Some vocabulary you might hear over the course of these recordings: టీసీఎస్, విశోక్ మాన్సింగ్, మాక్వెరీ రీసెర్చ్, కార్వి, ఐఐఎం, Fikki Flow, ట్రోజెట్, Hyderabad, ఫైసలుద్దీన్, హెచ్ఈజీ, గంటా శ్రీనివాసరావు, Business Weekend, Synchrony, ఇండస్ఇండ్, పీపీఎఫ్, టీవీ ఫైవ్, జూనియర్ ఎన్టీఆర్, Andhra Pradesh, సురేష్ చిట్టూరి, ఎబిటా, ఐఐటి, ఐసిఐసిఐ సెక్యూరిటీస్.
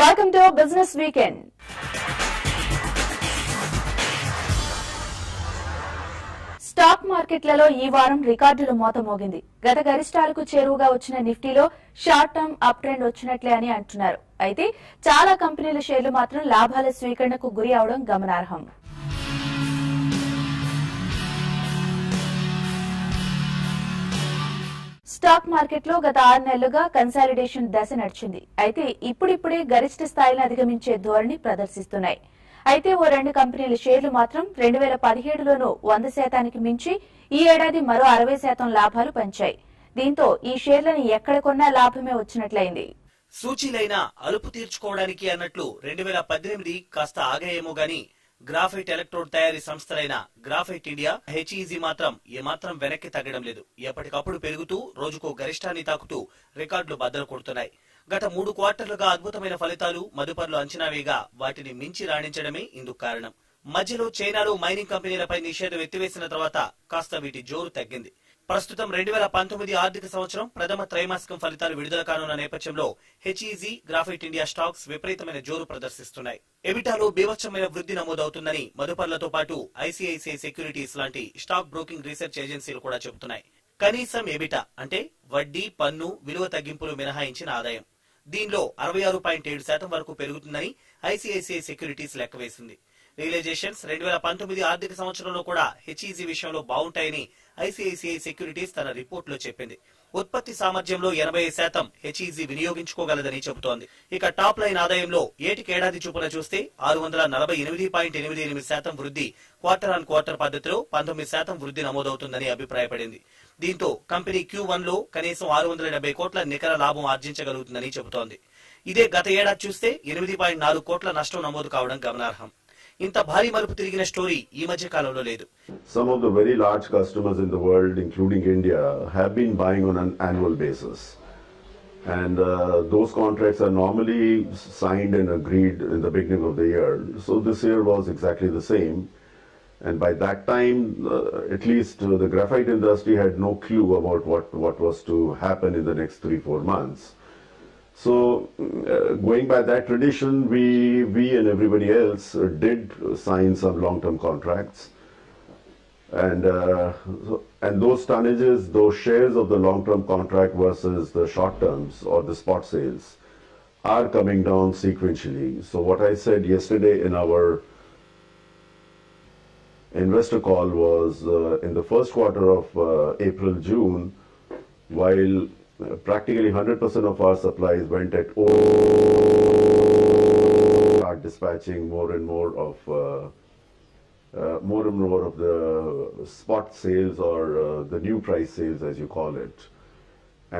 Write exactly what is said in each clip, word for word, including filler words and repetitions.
Welcome to Business Weekend. Stock మార్కెట్లలో ఈ వారం రికార్డుల మోత మోగింది. గత గరిష్టాలకు చేరువగా వచ్చిన నిఫ్టీలో షార్ట్ టర్మ్ అప్ ట్రెండ్ వచ్చినట్లే అని అంటున్నారు. అయితే చాలా కంపెనీల షేర్లు మాత్రం లాభాల స్వీకరణకు గురి అవడం గమనార్హం. స్టాక్ మార్కెట్లో గత ఆరు నెలలుగా కన్సాలిడేషన్ దశ నడిచింది. అయితే ఇప్పుడిప్పుడే గరిష్ట స్థాయిని అధిగమించే ధోరణి ప్రదర్శిస్తున్నాయి. అయితే ఓ రెండు కంపెనీల షేర్లు మాత్రం రెండు వేల పదిహేడులోనూ వంద శాతానికి మించి ఈ ఏడాది మరో అరవై శాతం లాభాలు పంచాయి. దీంతో ఈ షేర్లను ఎక్కడ కొన్నా లాభమే వచ్చినట్లయింది. సూచీలైన అలుపు తీర్చుకోవడానికి అన్నట్లు రెండు వేల పద్దెనిమిది కాస్త ఆగాయేమో గాని గ్రాఫైట్ ఎలక్ట్రోడ్ తయారీ సంస్థలైన గ్రాఫైట్ ఇండియా, హెచ్ఈజీ మాత్రం ఏమాత్రం వెనక్కి తగ్గడం లేదు. ఎప్పటికప్పుడు పెరుగుతూ రోజుకో గరిష్టాన్ని తాకుతూ రికార్డులు బద్దలు కొడుతున్నాయి. గత మూడు క్వార్టర్లుగా అద్భుతమైన ఫలితాలు మదుపర్లు అంచనా వేయగా వాటిని మించి రాణించడమే ఇందుకు కారణం. మధ్యలో చైనాలో మైనింగ్ కంపెనీలపై నిషేధం ఎత్తివేసిన తర్వాత కాస్త వీటి జోరు తగ్గింది. ప్రస్తుతం రెండు వేల పంతొమ్మిది ఆర్థిక సంవత్సరం ప్రథమ త్రైమాసికం ఫలితాలు విడుదల కానున్న నేపథ్యంలో హెచ్ఈజీ, గ్రాఫైట్ ఇండియా స్టాక్స్ విపరీతమైన జోరు ప్రదర్శిస్తున్నాయి. ఎబిటాలో బీభత్సమైన వృద్ధి నమోదవుతుందని మదుపర్లతో పాటు ఐసిఐసిఐ సెక్యూరిటీస్ లాంటి స్టాక్ బ్రోకింగ్ రీసెర్చ్ ఏజెన్సీలు కూడా చెబుతున్నాయి. కనీసం ఎబిటా అంటే వడ్డీ, పన్ను, విలువ తగ్గింపులు మినహాయించిన ఆదాయం దీనిలో అరవై ఆరు పాయింట్ ఏడు శాతం వరకు పెరుగుతుందని ఐసిఐసిఐ సెక్యూరిటీస్ లెక్కవేసింది. రియలైజేషన్స్ రెండు వేల పంతొమ్మిది ఆర్థిక సంవత్సరంలో కూడా హెచ్ఈజీ విషయంలో బాగుంటాయని ఐసిఐసిఐ సెక్యూరిటీస్ తన రిపోర్టులో చెప్పింది. ఉత్పత్తి సామర్థ్యంలో ఎనభై ఐదు శాతం హెచ్ఈజీ వినియోగించుకోగలదని చెబుతోంది. ఇక టాప్ లైన్ ఆదాయంలో ఏటికేడాది చూపున చూస్తే ఆరు వందల నలభై ఎనిమిది పాయింట్ ఎనిమిది ఎనిమిది శాతం వృద్ధి క్వార్టర్ ఆన్ క్వార్టర్ పద్ధతిలో పంతొమ్మిది శాతం వృద్ధి నమోదవుతుందని అభిప్రాయపడింది. దీంతో కంపెనీ క్యూ వన్ లో కనీసం ఆరు వందల డెబ్బై కోట్ల నికర లాభం ఆర్జించగలుగుతుందని చెబుతోంది. ఇదే గత ఏడాది చూస్తే ఎనిమిది పాయింట్ నాలుగు కోట్ల నష్టం నమోదు కావడం గమనార్హం. ఇంత భారీ మలుపు తిరిగిన స్టోరీ ఈ మధ్య కాలంలో లేదు. Some of the very large customers in the world, including India, have been buying on an annual basis, and uh, those contracts are normally signed and agreed in the beginning of the year. So this year was exactly the same, and by that time, uh, at least uh, the graphite industry had no clue about what what was to happen in the next three four months. So uh, going by that tradition, we we and everybody else uh, did sign some long-term contracts, and uh, so, and those tonnages, those shares of the long-term contract versus the short terms or the spot sales are coming down sequentially. So what I said yesterday in our investor call was uh, in the first quarter of uh, April, June, while practically one hundred percent of our supplies went at oh, start dispatching more and more of uh, uh, more and more of the spot sales or uh, the new price sales, as you call it.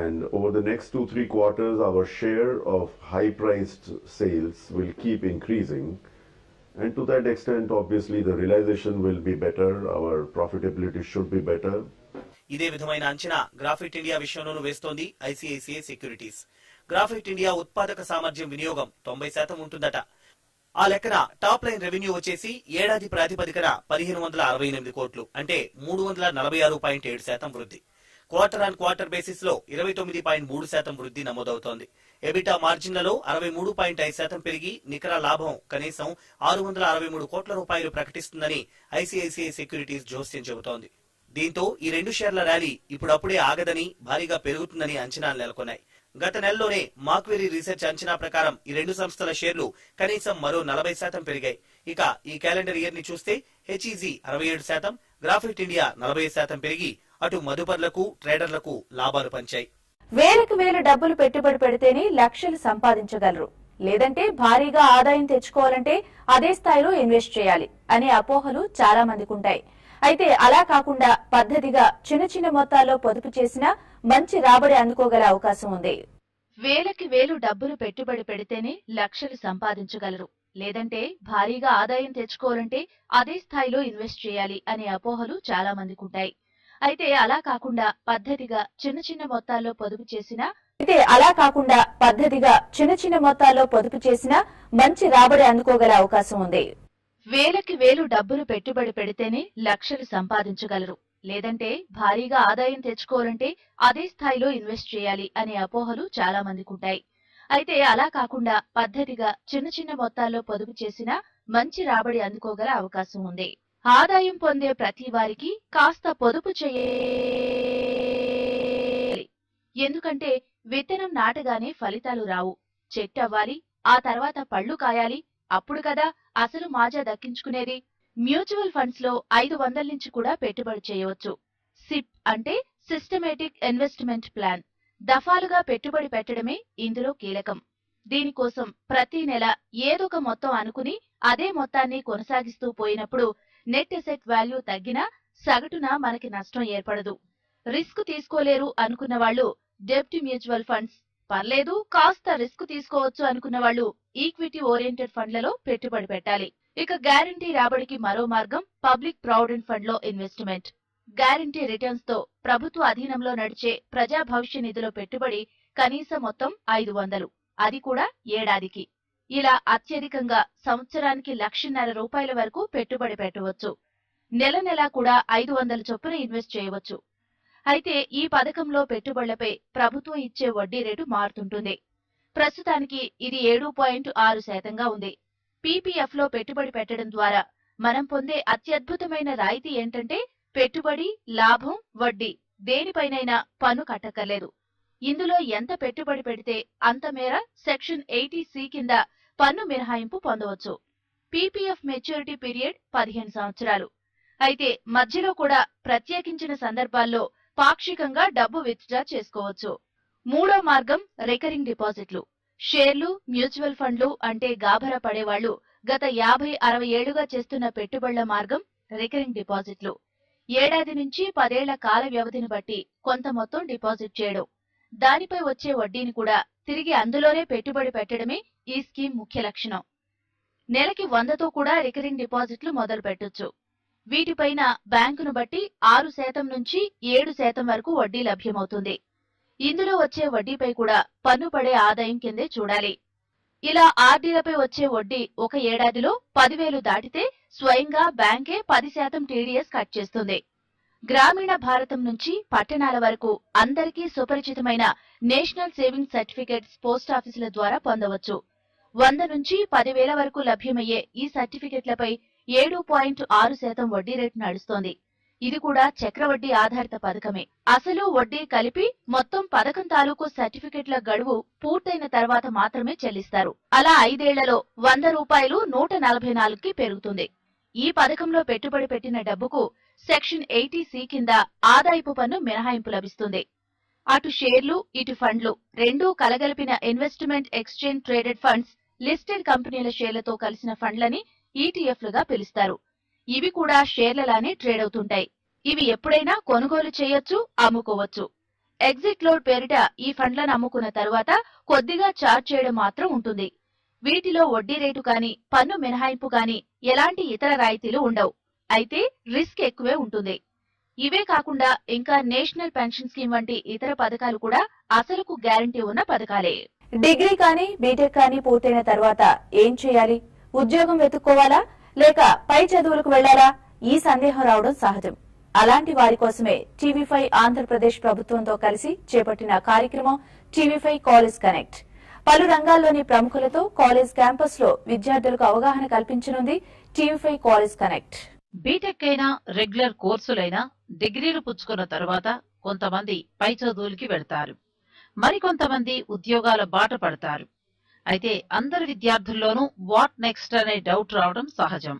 And over the next two three quarters, our share of high priced sales will keep increasing, and to that extent, obviously, the realization will be better. Our profitability should be better. ఇదే విధమైన అంచనా graphite India విషయంలోనూ వేస్తోంది ఐసిఐసిఐ సెక్యూరిటీస్. Graphite India ఉత్పాదక సామర్థ్యం వినియోగం తొంభై శాతం ఉంటుందట. ఆ లెక్కన టాప్ లైన్ రెవెన్యూ వచ్చేసి ఏడాది ప్రాతిపదికన పదిహేను వందల అరవై ఎనిమిది కోట్లు అంటే మూడు వందల నలభై ఆరు పాయింట్ ఏడు శాతం వృద్ధి. క్వార్టర్ ఆన్ క్వార్టర్ బేసిస్ లో ఇరవై తొమ్మిది పాయింట్ మూడు శాతం వృద్ధి నమోదవుతోంది. ఎబిటా మార్జిన్లలో అరవై మూడు పాయింట్ ఐదు శాతం పెరిగి నికర లాభం కనీసం ఆరు వందల అరవై మూడు కోట్ల రూపాయలు ప్రకటిస్తుందని ఐసిఐసిఐ సెక్యూరిటీస్ జోస్యం చెబుతోంది. దీంతో ఈ రెండు షేర్ల ర్యాలీ ఇప్పుడప్పుడే ఆగదని భారీగా పెరుగుతుందని అంచనాలు నెలకొన్నాయి. గత నెలలోనే మాక్వెరీ రీసెర్చ్ అంచనా ప్రకారం ఈ రెండు సంస్థల షేర్లు కనీసం మరో నలభై శాతం పెరిగాయి. ఇక ఈ క్యాలెండర్ ఇయర్ ని చూస్తే హెచ్ఈజీ అరవై ఏడు శాతం, గ్రాఫైట్ ఇండియా నలభై శాతం పెరిగి అటు మదుపర్లకు, ట్రేడర్లకు లాభాలు పంచాయి. వేలకు వేల డబ్బులు పెట్టుబడి పెడితేనే లక్షలు సంపాదించగలరు, లేదంటే భారీగా ఆదాయం తెచ్చుకోవాలంటే అదే స్థాయిలో ఇన్వెస్ట్ చేయాలి అనే అపోహలు చాలా మందికి ఉంటాయి. అయితే అలా కాకుండా పద్ధతిగా చిన్న చిన్న మొత్తాల్లో పొదుపు చేసినా మంచి రాబడి అందుకోగల అవకాశం ఉంది. వేలకి వేలు డబ్బులు పెట్టుబడి పెడితేనే లక్షలు సంపాదించగలరు, లేదంటే భారీగా ఆదాయం తెచ్చుకోవాలంటే అదే స్థాయిలో ఇన్వెస్ట్ చేయాలి అనే అపోహలు చాలా మందికి ఉంటాయి. అయితే అలా కాకుండా పద్ధతిగా చిన్న చిన్న మొత్తాల్లో పొదుపు చేసినా అయితే అలా కాకుండా పద్ధతిగా చిన్న చిన్న మొత్తాల్లో పొదుపు చేసినా మంచి రాబడి అందుకోగల అవకాశం ఉంది. వేలకి వేలు డబ్బులు పెట్టుబడి పెడితేనే లక్షలు సంపాదించగలరు, లేదంటే భారీగా ఆదాయం తెచ్చుకోవాలంటే అదే స్థాయిలో ఇన్వెస్ట్ చేయాలి అనే అపోహలు చాలా మందికి ఉంటాయి. అయితే అలా కాకుండా పద్ధతిగా చిన్న చిన్న మొత్తాల్లో పొదుపు చేసినా మంచి రాబడి అందుకోగల అవకాశం ఉంది. ఆదాయం పొందే ప్రతి వారికి కాస్త పొదుపు చేయాలి. ఎందుకంటే విత్తనం నాటగానే ఫలితాలు రావు. చెట్టు అవ్వాలి, ఆ తర్వాత పళ్ళు కాయాలి, అప్పుడు కదా అసలు మాజా దక్కించుకునేది. మ్యూచువల్ ఫండ్స్ లో ఐదు వందల నుంచి కూడా పెట్టుబడి చేయవచ్చు. సిప్ అంటే సిస్టమేటిక్ ఇన్వెస్ట్మెంట్ ప్లాన్. దఫాలుగా పెట్టుబడి పెట్టడమే ఇందులో కీలకం. దీనికోసం ప్రతి నెల ఏదొక మొత్తం అనుకుని అదే మొత్తాన్ని కొనసాగిస్తూ పోయినప్పుడు నెట్ అసెట్ వాల్యూ తగ్గినా సగటున మనకి నష్టం ఏర్పడదు. రిస్క్ తీసుకోలేరు అనుకున్న వాళ్ళు డెబ్ట్ మ్యూచువల్ ఫండ్స్, పర్లేదు కాస్త రిస్క్ తీసుకోవచ్చు అనుకున్న వాళ్ళు ఈక్విటీ ఓరియంటెడ్ ఫండ్లలో పెట్టుబడి పెట్టాలి. ఇక గ్యారంటీ రాబడికి మరో మార్గం పబ్లిక్ ప్రావిడెంట్ ఫండ్ లో ఇన్వెస్ట్మెంట్. గ్యారంటీ రిటర్న్స్ తో ప్రభుత్వ అధీనంలో నడిచే ప్రజా భవిష్య నిధిలో పెట్టుబడి కనీస మొత్తం ఐదు వందలు, అది కూడా ఏడాదికి. ఇలా అత్యధికంగా సంవత్సరానికి లక్షన్నర రూపాయల వరకు పెట్టుబడి పెట్టవచ్చు. నెల నెలా కూడా ఐదు వందల చొప్పున ఇన్వెస్ట్ చేయవచ్చు. అయితే ఈ పథకంలో పెట్టుబడులపై ప్రభుత్వం ఇచ్చే వడ్డీ రేటు మారుతుంటుంది. ప్రస్తుతానికి ఇది ఏడు పాయింట్ ఆరు శాతంగా ఉంది. పీపీఎఫ్ లో పెట్టుబడి పెట్టడం ద్వారా మనం పొందే అత్యద్భుతమైన రాయితీ ఏంటంటే పెట్టుబడి, లాభం, వడ్డీ దేనిపైనైనా పన్ను కట్టకర్లేదు. ఇందులో ఎంత పెట్టుబడి పెడితే అంత మేర సెక్షన్ ఎయిటీ సి కింద పన్ను మినహాయింపు పొందవచ్చు. పీపీఎఫ్ మెచ్యూరిటీ పీరియడ్ పదిహేను సంవత్సరాలు. అయితే మధ్యలో కూడా ప్రత్యేకించిన సందర్భాల్లో పాక్షికంగా డబ్బు విత్డ్రా చేసుకోవచ్చు. మూడో మార్గం రికరింగ్ డిపాజిట్లు. షేర్లు, మ్యూచువల్ ఫండ్లు అంటే గాభరా పడేవాళ్లు గత యాభై అరవై ఏళ్లుగా చేస్తున్న పెట్టుబడుల మార్గం రికరింగ్ డిపాజిట్లు. ఏడాది నుంచి పదేళ్ల కాల వ్యవధిని బట్టి కొంత మొత్తం డిపాజిట్ చేయడం, దానిపై వచ్చే వడ్డీని కూడా తిరిగి అందులోనే పెట్టుబడి పెట్టడమే ఈ స్కీమ్ ముఖ్య లక్షణం. నెలకి వందతో కూడా రికరింగ్ డిపాజిట్లు మొదలు పెట్టొచ్చు. వీటిపైన బ్యాంకును బట్టి ఆరు శాతం నుంచి ఏడు శాతం వరకు వడ్డీ లభ్యమవుతుంది. ఇందులో వచ్చే వడ్డీపై కూడా పన్ను పడే ఆదాయం కిందే చూడాలి. ఇలా ఆర్డీలపై వచ్చే వడ్డీ ఒక ఏడాదిలో పదివేలు దాటితే స్వయంగా బ్యాంకే పది శాతం టీడీఎస్ కట్ చేస్తుంది. గ్రామీణ భారతం నుంచి పట్టణాల వరకు అందరికీ సుపరిచితమైన నేషనల్ సేవింగ్ సర్టిఫికేట్స్ పోస్టాఫీసుల ద్వారా పొందవచ్చు. వంద నుంచి పదివేల వరకు లభ్యమయ్యే ఈ సర్టిఫికేట్లపై ఏడు పాయింట్ ఆరు శాతం వడ్డీ రేటు నడుస్తోంది. ఇది కూడా చక్రవడ్డీ ఆధారిత పథకమే. అసలు వడ్డీ కలిపి మొత్తం పథకం తాలూకు సర్టిఫికెట్ల గడువు పూర్తయిన తర్వాత మాత్రమే చెల్లిస్తారు. అలా ఐదేళ్లలో వంద రూపాయలు నూట నలభై నాలుగుకి పెరుగుతుంది. ఈ పథకంలో పెట్టుబడి పెట్టిన డబ్బుకు సెక్షన్ ఎయిటీ సి కింద ఆదాయపు పన్ను మినహాయింపు లభిస్తుంది. అటు షేర్లు, ఇటు ఫండ్లు రెండూ కలగలిపిన investment exchange traded funds, listed కంపెనీల షేర్లతో కలిసిన ఫండ్లని ఈటీఎఫ్లుగా పిలుస్తారు. ఇవి కూడా షేర్లలానే ట్రేడ్ అవుతుంటాయి. ఇవి ఎప్పుడైనా కొనుగోలు చేయొచ్చు, అమ్ముకోవచ్చు. ఎగ్జిట్ లోడ్ పేరిట ఈ ఫండ్లను అమ్ముకున్న తర్వాత కొద్దిగా చార్జ్ చేయడం మాత్రం ఉంటుంది. వీటిలో వడ్డీ రేటు కానీ పన్ను మినహాయింపు కానీ ఎలాంటి ఇతర రాయితీలు ఉండవు. అయితే రిస్క్ ఎక్కువే ఉంటుంది. ఇవే కాకుండా ఇంకా నేషనల్ పెన్షన్ స్కీమ్ వంటి ఇతర పథకాలు కూడా అసలుకు గ్యారంటీ ఉన్న పథకాలే. డిగ్రీ కానీ బీటెక్ కానీ పూర్తయిన తర్వాత ఏం చేయాలి? ఉద్యోగం వెతుక్కోవాలా లేక పై చదువులకు వెళ్లారా? ఈ సందేహం రావడం సహజం. అలాంటి వారి కోసమే టీవీ ఫైవ్ ఆంధ్రప్రదేశ్ ప్రభుత్వంతో కలిసి చేపట్టిన కార్యక్రమం టీవీ ఫైవ్ కాలేజ్ కనెక్ట్. పలు రంగాల్లోని ప్రముఖులతో కాలేజ్ క్యాంపస్ లో విద్యార్థులకు అవగాహన కల్పించనుంది టీవీ ఫైవ్ college connect. BTech అయినా రెగ్యులర్ కోర్సులైనా డిగ్రీలు పుచ్చుకున్న తర్వాత కొంతమంది పై చదువులకి వెళ్తారు, మరికొంతమంది ఉద్యోగాల బాట పడతారు. అయితే అందరి విద్యార్థుల్లోనూ వాట్ నెక్స్ట్ అనే డౌట్ రావడం సహజం.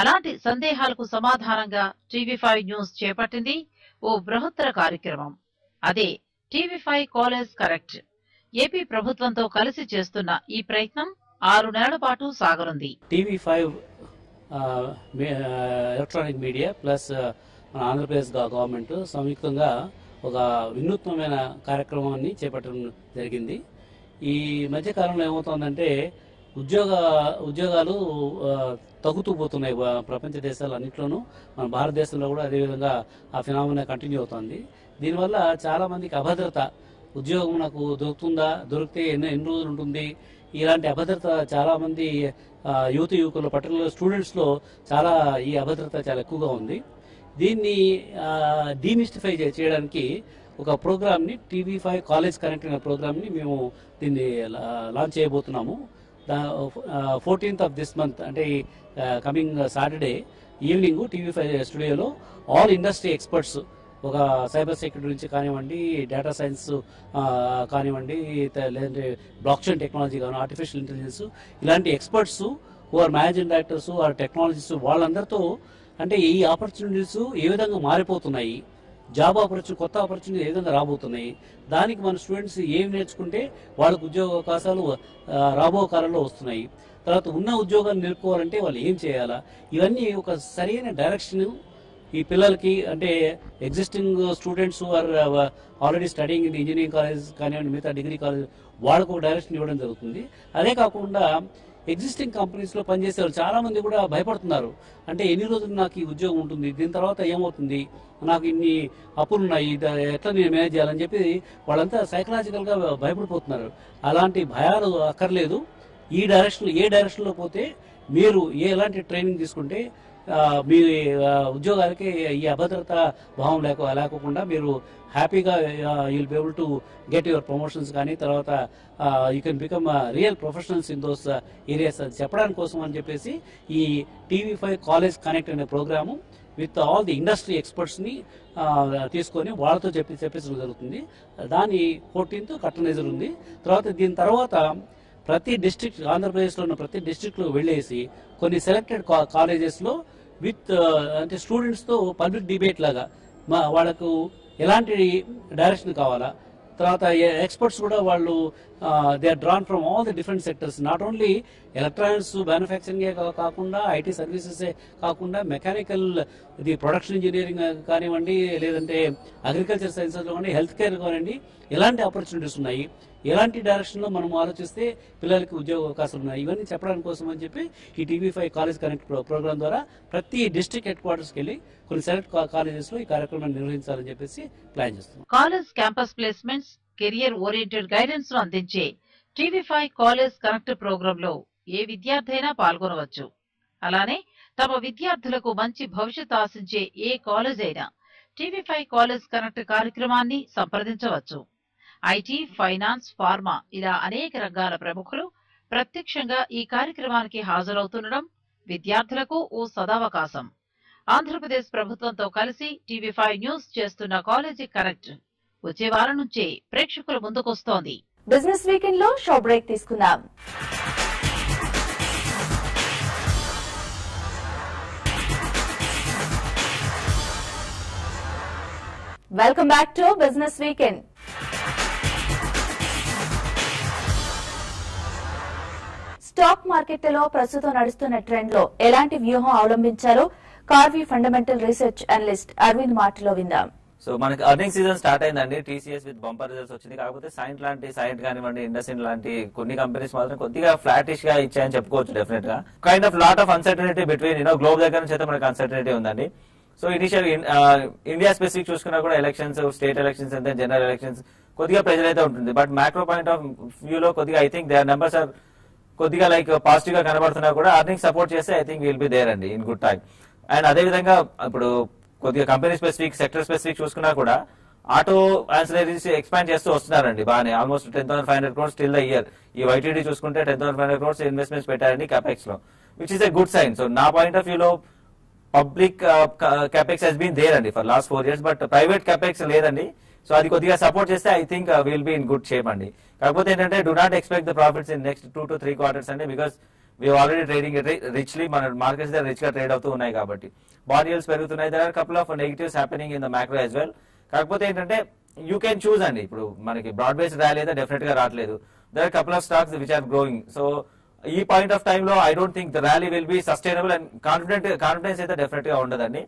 అలాంటి సందేహాలకు సమాధానంగా టీవీ ఫైవ్ న్యూస్ చేపట్టింది ఓ బృహత్తర కార్యక్రమం. అదే టీవీ ఫైవ్ college correct. AP ప్రభుత్వంతో కలిసి చేస్తున్న ఈ ప్రయత్నం ఆరు నెలల పాటు సాగనుంది. టీవీ ఫైవ్ electronic media plus మన ఆంధ్రప్రదేశ్ గవర్నమెంట్ సంయుక్తంగా ఒక వినూత్నమైన కార్యక్రమాన్ని చేపట్టడం జరిగింది. ఈ మధ్యకాలంలో ఏమవుతుందంటే ఉద్యోగ ఉద్యోగాలు తగ్గుతూ పోతున్నాయి. ప్రపంచ దేశాలు అన్నింటిలోనూ మన భారతదేశంలో కూడా అదేవిధంగా ఆ ఫినామినా కంటిన్యూ అవుతుంది. దీనివల్ల చాలామందికి అభద్రత, ఉద్యోగం నాకు దొరుకుతుందా, దొరికితే ఎన్నో ఎన్ని రోజులు ఉంటుంది, ఇలాంటి అభద్రత చాలామంది యువతి యువకుల పట్టణంలో స్టూడెంట్స్లో చాలా ఈ అభద్రత చాలా ఎక్కువగా ఉంది. దీన్ని డీమిస్టిఫై చేయడానికి ఒక ప్రోగ్రామ్ని టీవీ ఫైవ్ కాలేజ్ కనెక్ట్ అయిన ప్రోగ్రామ్ని మేము దీన్ని లాంచ్ చేయబోతున్నాము. The fourteenth of this month అంటే coming Saturday evening టీవీ ఫైవ్ స్టూడియోలో ఆల్ ఇండస్ట్రీ ఎక్స్పర్ట్స్ ఒక సైబర్ సెక్యూరిటీ నుంచి కానివ్వండి, డేటా సైన్స్ కానివ్వండి, లేదంటే బ్లాక్ చైన్ టెక్నాలజీ కానీ ఆర్టిఫిషియల్ ఇంటెలిజెన్స్ ఇలాంటి experts or managing directors or technologies వాళ్ళందరితో అంటే ఈ ఆపర్చునిటీస్ ఏ విధంగా మారిపోతున్నాయి, జాబ్ ఆపర్చునిటీ కొత్త ఆపర్చునిటీ ఏ విధంగా రాబోతున్నాయి, దానికి మన స్టూడెంట్స్ ఏం నేర్చుకుంటే వాళ్ళకు ఉద్యోగ అవకాశాలు రాబో కాలంలో వస్తున్నాయి, తర్వాత ఉన్న ఉద్యోగాన్ని నేర్చుకోవాలంటే వాళ్ళు ఏం చేయాలా, ఇవన్నీ ఒక సరైన డైరెక్షన్ ఈ పిల్లలకి అంటే existing students or already studying in engineering college కానివ్వండి మిగతా డిగ్రీ కాలేజ్ వాళ్ళకు డైరెక్షన్ ఇవ్వడం జరుగుతుంది. అదే కాకుండా ఎగ్జిస్టింగ్ కంపెనీస్లో పనిచేసే వాళ్ళు చాలామంది కూడా భయపడుతున్నారు, అంటే ఎన్ని రోజులు నాకు ఈ ఉద్యోగం ఉంటుంది, దీని తర్వాత ఏమవుతుంది, నాకు ఇన్ని అప్పులున్నాయి, ఎట్లా నేను మేనేజ్ చేయాలని చెప్పి వాళ్ళంతా సైకలాజికల్గా భయపడిపోతున్నారు. అలాంటి భయాలు అక్కర్లేదు. ఈ డైరెక్షన్ ఏ డైరెక్షన్లో పోతే మీరు ఏ ఎలాంటి ట్రైనింగ్ తీసుకుంటే మీ ఉద్యోగాలకి ఈ అభద్రత భావం లేక లేకుండా మీరు హ్యాపీగా you'll be able to get your promotions కానీ తర్వాత you can become real professionals in those areas అది చెప్పడానికి కోసం అని చెప్పేసి ఈ టీవీ ఫైవ్ కాలేజ్ కనెక్ట్ అనే programme with all the industry ఎక్స్పర్ట్స్ని తీసుకొని వాళ్ళతో చెప్పి చెప్పించడం జరుగుతుంది. దాని ఫోర్టీన్త్ కట్టనైజర్ ఉంది. తర్వాత దీని తర్వాత ప్రతి డిస్ట్రిక్ట్ ఆంధ్రప్రదేశ్లో ఉన్న ప్రతి డిస్ట్రిక్ట్లో వెళ్ళేసి కొన్ని సెలెక్టెడ్ కా కాలేజెస్లో విత్ అంటే స్టూడెంట్స్తో పబ్లిక్ డిబేట్ లాగా మా వాళ్ళకు ఎలాంటి డైరెక్షన్ కావాలా, తర్వాత ఎక్స్పర్ట్స్ కూడా వాళ్ళు they are drawn from all the different sectors, not only electronics మ్యానుఫ్యాక్చరింగే కాకుండా ఐటీ సర్వీసెసే కాకుండా మెకానికల్ ఇది ప్రొడక్షన్ ఇంజనీరింగ్ కానివ్వండి, లేదంటే అగ్రికల్చర్ సైన్సెస్లో కానీ హెల్త్ కేర్ కానివ్వండి, ఎలాంటి ఆపర్చునిటీస్ ఉన్నాయి, ఎలాంటి డైరెక్షన్లో మనం ఆలోచిస్తే పిల్లలకి ఉద్యోగ అవకాశాలు ఉన్నాయి, ఇవన్నీ చెప్పడానికి కోసం అని చెప్పి ఈ టీవీ ఫైవ్ college connect programme ద్వారా ప్రతి డిస్ట్రిక్ట్ హెడ్ క్వార్టర్స్కి వెళ్ళి కొన్ని సెలెక్ట్ కాలేజెస్ లో ఈ కార్యక్రమాన్ని నిర్వహించాలని చెప్పేసి ప్లాన్ చేస్తున్నాం. College campus placements, career oriented guidance ను అందించే టీవీ ఫైవ్ college connect programme లో ఏ విద్యార్థి అయినా పాల్గొనవచ్చు. అలానే తమ విద్యార్థులకు మంచి భవిష్యత్ ఆశించే ఏ కాలేజ్ అయినా టీవీ ఫైవ్ కాలేజ్ కనెక్ట్ కార్యక్రమాన్ని సంప్రదించవచ్చు. ఐటీ, ఫైనాన్స్, ఫార్మా ఇలా అనేక రంగాల ప్రముఖులు ప్రత్యక్షంగా ఈ కార్యక్రమానికి హాజరవుతుండడం విద్యార్థులకు ఓ సదావకాశం. ఆంధ్రప్రదేశ్ ప్రభుత్వంతో కలిసి టీవీ ఫైవ్ న్యూస్ చేస్తున్న కాలేజీ కనెక్ట్ వచ్చే వారం నుంచే ప్రేక్షకుల ముందుకొస్తోంది. బిజినెస్ వీకెండ్ లో షో బ్రేక్ తీసుకుందాం. Welcome back to business weekend. Stock మార్కెట్లలో ప్రస్తుతం నడుస్తున్న ట్రెండ్ లో ఎలాంటి వ్యూహం అవలంబించారో కార్వి fundamental research analyst Aravind మాటలో విందాం. సో మనకి ఎర్నింగ్ సీజన్ స్టార్ట్ అయిందండి. టీసీఎస్ విత్ బంపర్ రిజల్ట్స్ వచ్చింది. కాకపోతే సైంట్ లాంటి సైంట్ కానివ్వండి, ఇండస్ఇండ్ లాంటి కొన్ని కంపెనీస్ మాత్రం కొద్దిగా ఫ్లాటిష్ గా ఇచ్చాయని చెప్పుకోవచ్చు. డెఫినెట్ గా kind of lot of uncertainty between you know globe దగ్గర నుంచి అయితే మనకి అన్సర్టనిటీ ఉందండి. సో ఇనిషియల్ ఇండియా స్పెసిఫిక్ చూసుకున్నా కూడా elections, state elections and general elections కొద్దిగా ప్రెజర్ అయితే ఉంటుంది. But macro point of view లో కొద్దిగా I think they numbers are కొద్దిగా లైక్ పాజిటివ్ గా కనబడుతున్నా కూడా అర్నింగ్ సపోర్ట్ చేస్తే I think will be there అండి ఇన్ గుడ్ టైం. అండ్ అదే విధంగా ఇప్పుడు కొద్దిగా కంపెనీ స్పెసిఫిక్, సెక్టర్ స్పెసిఫిక్ చూసుకున్నా కూడా ఆటో ఆన్సిలరీస్ ఎక్స్పాండ్ చేస్తూ వస్తున్నారండి బాగానే. Almost ten thousand five hundred crores till the year ఈ వైటీడీ చూసుకుంటే ten thousand five hundred crores investments పెట్టారండి క్యాపెక్స్ లో, which is a good sign. So నా పాయింట్ ఆఫ్ వ్యూ లో public capex has been there అండి for last four years, but private capex లేదండి. So అది కొద్దిగా సపోర్ట్ చేస్తే I think will be in good shape అండి. కాకపోతే ఏంటంటే do not expect the profits in next two to three quarters అండి, because we already trading richly మన markets దగ్గర రిచ్ గా ట్రేడ్ అవుతూ ఉన్నాయి కాబట్టి బాండ్ యీల్డ్స్ పెరుగుతున్నాయి. There are couple of negatives happening in the macro as well. కాకపోతే ఏంటంటే యూ క్యాన్ చూస్ అండి. ఇప్పుడు మనకి బ్రాడ్ బేస్ ర్యాలీ అయితే డెఫినెట్ గా రావట్లేదు. There are couple of stocks which are growing. So ఈ పాయింట్ ఆఫ్ టైమ్ లో I don't think the rally will be sustainable and confident confidence అయితే డెఫినెట్ గా ఉండదండి.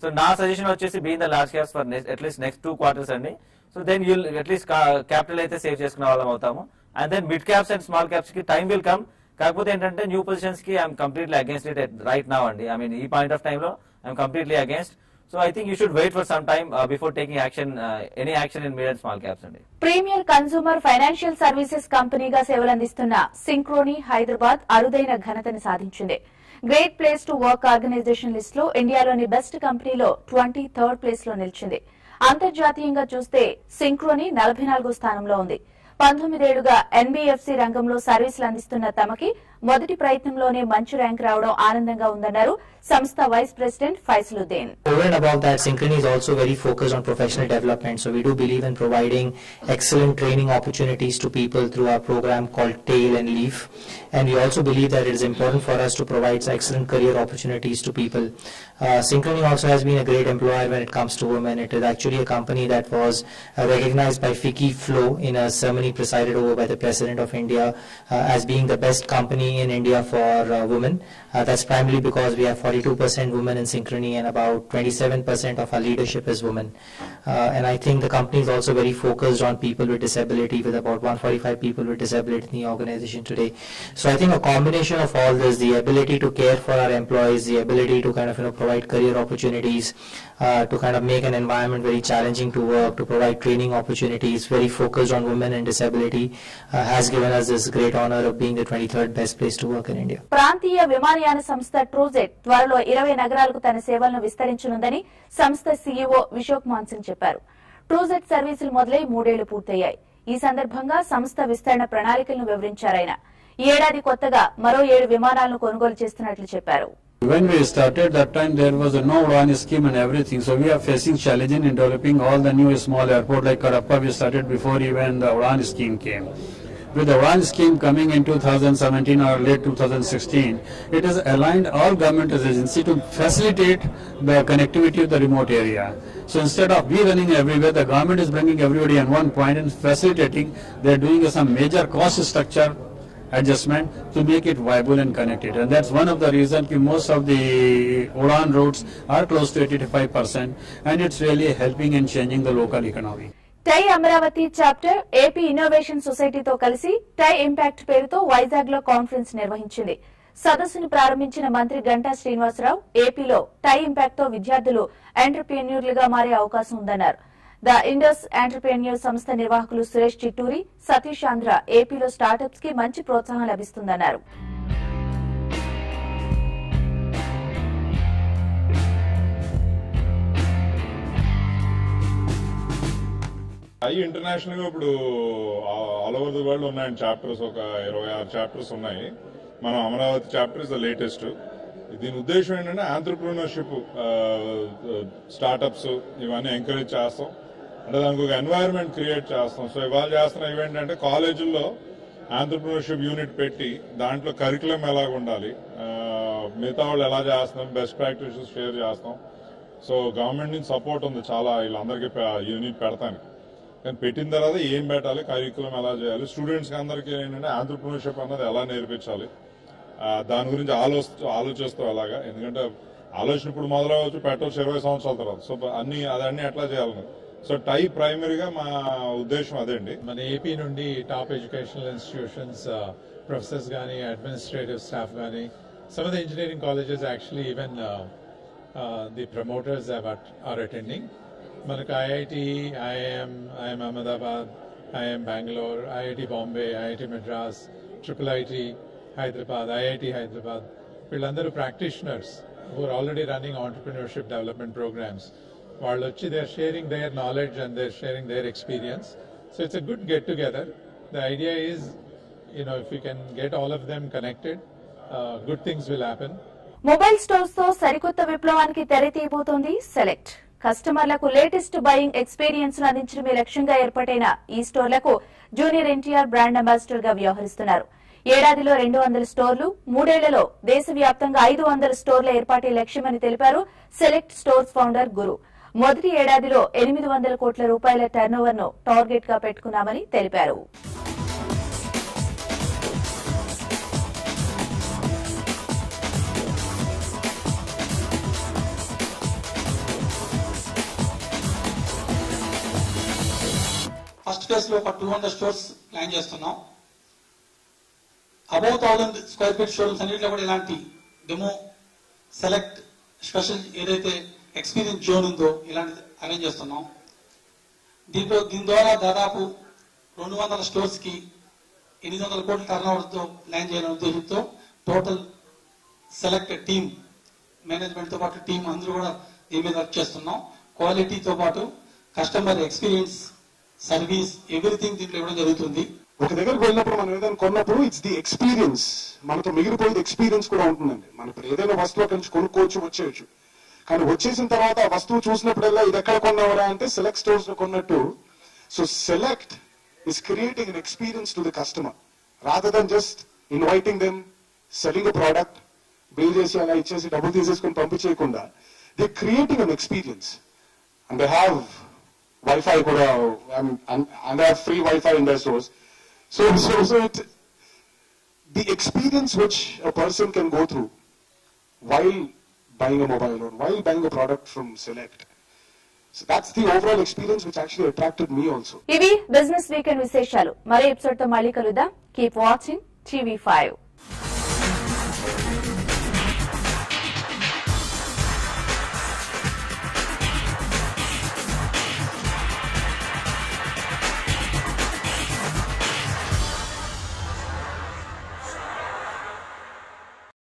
సో నా సజెషన్ వచ్చేసి being the large caps for at least next two quarters అండి. So then you at least capital అయితే save చేసుకునే వాళ్ళం అవుతాము. And then mid caps and small caps కి టైం విల్ కమ్. కాకపోతే ఏంటంటే న్యూ పొజిషన్స్ కి I'm completely against it right now అండి. ఐ మీన్ ఈ పాయింట్ ఆఫ్ టైమ్ లో I'm completely against. So I think you should wait for some time before taking action any action in mid and small caps అండి. Premier consumer financial services కంపెనీగా సేవలందిస్తున్న Synchrony Hyderabad అరుదైన ఘనతని సాధించింది. Great place to work organisation list లో ఇండియాలోని best కంపెనీలో twenty third place లో నిలిచింది. అంతర్జాతీయంగా చూస్తే సింక్రోనీ నలభై నాలుగవ స్థానంలో ఉంది. పంతొమ్మిదేళ్లుగా ఎన్బీఎఫ్సీ రంగంలో సర్వీసులు అందిస్తున్న తమకి మొదటి ప్రయత్నంలోనే మంచి ర్యాంక్ రావడం ఆనందంగా ఉందన్నారు సంస్థ vice president ఫైసలుద్దీన్. Over and above that, Synchrony is also very focused on professional development. So we do believe in providing excellent training opportunities to people through our program called Tail and Leaf. And we also believe that it is important for us to provide excellent career opportunities to people. Uh, Synchrony also has been a great employer when it comes to women. It is actually a company that was uh, recognized by Fikki Flow in a ceremony presided over by the President of India uh, as being the best company in India for uh, women. Uh, that's primarily because we have forty-two percent women in Synchrony and about twenty-seven percent of our leadership is women. Uh, and I think the company is also very focused on people with disability, with about one hundred forty-five people with disability in the organization today. So I think a combination of all this, the ability to care for our employees, the ability to kind of you know provide career opportunities, uh, to kind of make an environment very challenging to work, to provide training opportunities, very focused on women and disability, uh, has given us this great honor of being the twenty-third best place to work in India. ప్రాంతీయ విమానయాన సంస్థ ట్రోజెట్ త్వరలో ఇరవై నగరాలకు తన సేవలను విస్తరించనుందని సంస్థ CEO విశోక్ మాన్సింగ్ చెప్పారు. ట్రోజెట్ సర్వీసులు మొదలై మూడేళ్లు పూర్తయ్యాయి. ఈ సందర్భంగా సంస్థ విస్తరణ ప్రణాళికలను వివరించారాయన. ఈ ఏడాది కొత్తగా మరో ఏడు విమానాలను కొనుగోలు చేస్తున్నట్లు చెప్పారు. When we started that time, there was a no U A N scheme and everything. So we are facing challenges in developing all the new small airport like Karappa. We started before even the U A N scheme came. With the U A N scheme coming in two thousand seventeen or late two thousand sixteen, it has aligned all government agencies to facilitate the connectivity of the remote area. So instead of we running everywhere, the government is bringing everybody on one point and facilitating. They are doing some major cost structure adjustment to make it viable and connected. And that's one of the reasons that most of the U A N routes are close to eighty-five percent, and it's really helping and changing the local economy. TiE Amaravati chapter AP innovation సొసైటీతో కలిసి టై impact పేరుతో వైజాగ్ లో conference నిర్వహించింది. సదస్సును ప్రారంభించిన మంత్రి గంటా శ్రీనివాసరావు ఏపీలో టై impact తో విద్యార్థులు ఎంటర్ప్రెన్యూర్లుగా మారే అవకాశం ఉందన్నారు. ద ఇండస్ ఎంటర్ప్రెన్యూర్ సంస్థ నిర్వాహకులు సురేష్ చిట్టూరి, సతీష్ ఆంధ్ర ఏపీలో స్టార్టప్స్ కి మంచి ప్రోత్సాహం లభిస్తుందన్నారు. అవి ఇంటర్నేషనల్గా ఇప్పుడు ఆల్ ఓవర్ ది వరల్డ్ ఉన్నాయండి చాప్టర్స్, ఒక ఇరవై ఆరు చాప్టర్స్ ఉన్నాయి. మనం Amaravati chapter is the latest. దీని ఉద్దేశం ఏంటంటే ఆంటర్ప్రీనర్షిప్, స్టార్టప్స్ ఇవన్నీ ఎంకరేజ్ చేస్తాం. అంటే దానికి ఒక ఎన్వైరన్మెంట్ క్రియేట్ చేస్తాం. సో ఇవాళ చేస్తున్న ఇవేంటంటే కాలేజీల్లో ఆంటర్ప్రీనర్షిప్ యూనిట్ పెట్టి దాంట్లో కరికులం ఎలాగ ఉండాలి, మిగతా వాళ్ళు ఎలా చేస్తాం, బెస్ట్ ప్రాక్టీసెస్ షేర్ చేస్తాం. సో గవర్నమెంట్ నుంచి సపోర్ట్ ఉంది చాలా, వీళ్ళందరికీ యూనిట్ పెడతాను. కానీ పెట్టిన తర్వాత ఏం పెట్టాలి, కరికులం ఎలా చేయాలి, స్టూడెంట్స్కి అందరికీ ఏంటంటే ఆంటర్ప్రినర్షిప్ అన్నది ఎలా నేర్పించాలి, దాని గురించి ఆలోచి ఆలోచిస్తాం అలాగా. ఎందుకంటే ఆలోచన ఇప్పుడు మొదలవచ్చు, పెట్టవచ్చు ఇరవై సంవత్సరాల తర్వాత. సో అన్ని అదన్నీ ఎట్లా చేయాలని, సో టై ప్రైమరీగా మా ఉద్దేశం అదేండి. మన ఏపీ నుండి టాప్ ఎడ్యుకేషనల్ ఇన్స్టిట్యూషన్స్, ప్రొఫెసర్స్ కానీ, అడ్మినిస్ట్రేటివ్ స్టాఫ్ కానీ, some of the engineering colleges actually even the promoters are attending. మనకు ఐఐటి, ఐఐఎం, ఐఐఎం Ahmedabad, ఐఐఎం Bengaluru, ఐఐటి Bombay, ఐఐటి Madras, triple IT Hyderabad, ఐఐటి Hyderabad, వీళ్ళందరూ practitioners who are already running entrepreneurship development programmes. వాళ్ళు వచ్చి they are sharing their knowledge and they are sharing their experience. So it's a good get together. The idea is you know if you can get all of them connected, good things will happen. Mobile stores తో సరికొత్త విప్లవానికి తెరతీయబోతోంది Select. కస్టమర్లకు latest buying experience ను అందించడమే లక్ష్యంగా ఏర్పాటైన ఈ స్టోర్లకు జూనియర్ ఎన్టీఆర్ బ్రాండ్ అంబాసిడర్ గా వ్యవహరిస్తున్నారు. ఏడాదిలో రెండు వందల స్టోర్లు, మూడేళ్లలో దేశవ్యాప్తంగా ఐదు వందల స్టోర్ల ఏర్పాటే లక్ష్యమని తెలిపారు సెలెక్ట్ స్టోర్స్ ఫౌండర్ గురు. మొదటి ఏడాదిలో ఎనిమిది వందల కోట్ల రూపాయల టర్నోవర్ ను టార్గెట్ గా పెట్టుకున్నామని తెలిపారు. ఫస్ట్ ఫేజ్ లో ఒక టూ హండ్రెడ్ స్టోర్స్ ప్లాన్ చేస్తున్నాం. Above thousand square feet showrooms అన్నింటిలో కూడా ఇలాంటి డెమో, సెలెక్ట్, స్పెషల్ ఏదైతే ఎక్స్పీరియన్స్ జోన్ ఉందో ఇలాంటిది అరేంజ్ చేస్తున్నాం. దీంట్లో దీని ద్వారా దాదాపు రెండు వందల స్టోర్స్కి ఎనిమిది వందల కోట్ల టర్నోవర్తో ప్లాన్ చేయాలనే ఉద్దేశంతో టోటల్ సెలెక్ట్ టీమ్, మేనేజ్మెంట్తో పాటు టీం అందరూ కూడా దీని మీద వర్క్ చేస్తున్నాం. క్వాలిటీతో పాటు కస్టమర్ ఎక్స్పీరియన్స్ సర్వీస్ ఎవ్రీథింగ్ దీంట్లో ఇవ్వడం జరుగుతుంది. ఒక దగ్గరకు వెళ్ళినప్పుడు మనం ఏదైనా కొన్నప్పుడు ఇట్స్ ది ఎక్స్పీరియన్స్, మనతో మిగిలిపోయేది ఎక్స్పీరియన్స్ కూడా ఉంటుందండి. మనం ఇప్పుడు ఏదైనా వస్తువులో నుంచి కొనుక్కోవచ్చు, వచ్చేయచ్చు, కానీ వచ్చేసిన తర్వాత ఆ వస్తువు చూసినప్పుడల్లా ఇది ఎక్కడ కొన్నావరా అంటే సెలెక్ట్ స్టోర్స్ లో కొన్నట్టు. So Select is creating an experience to the customer rather than just inviting them, selling product, bill చేసి అలా ఇచ్చేసి డబ్బులు తీసేసుకుని పంపించేయకుండా they creating an experience. And they have wifi కూడా, and they have free wifi in the stores. So, so, so it, the experience which a person can go through while buying a mobile or while buying a product from Select. So that's the overall experience which actually attracted me also. T V Business Weekend Visheshalu. Mare episode tho malli kaludam. Keep watching T V five.